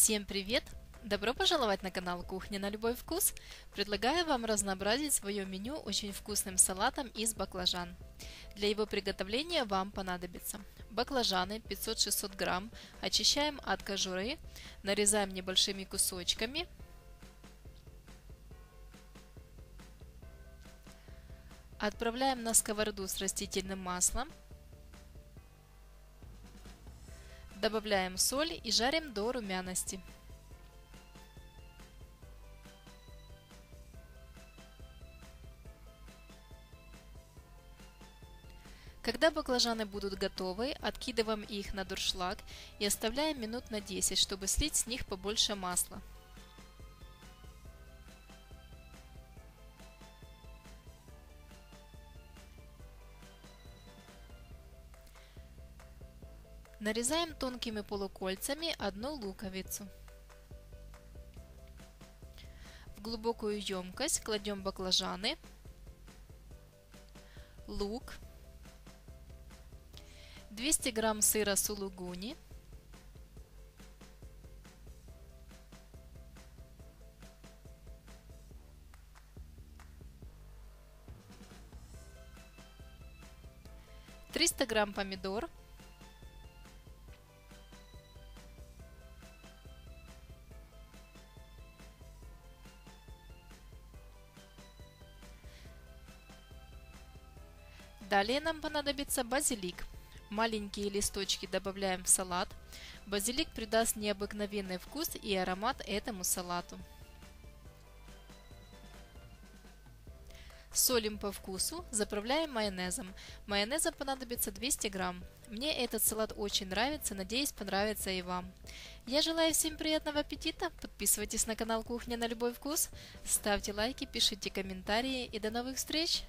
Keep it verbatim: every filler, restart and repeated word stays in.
Всем привет! Добро пожаловать на канал Кухня на любой вкус! Предлагаю вам разнообразить свое меню очень вкусным салатом из баклажан. Для его приготовления вам понадобится баклажаны пятьсот-шестьсот грамм, очищаем от кожуры, нарезаем небольшими кусочками, отправляем на сковороду с растительным маслом, добавляем соль и жарим до румяности. Когда баклажаны будут готовы, откидываем их на дуршлаг и оставляем минут на десять, чтобы слить с них побольше масла. Нарезаем тонкими полукольцами одну луковицу. В глубокую емкость кладем баклажаны, лук, двести грамм сыра сулугуни, триста грамм помидор, Далее нам понадобится базилик. Маленькие листочки добавляем в салат. Базилик придаст необыкновенный вкус и аромат этому салату. Солим по вкусу, заправляем майонезом. Майонеза понадобится двести грамм. Мне этот салат очень нравится, надеюсь, понравится и вам. Я желаю всем приятного аппетита, подписывайтесь на канал Кухня на любой вкус, ставьте лайки, пишите комментарии и до новых встреч!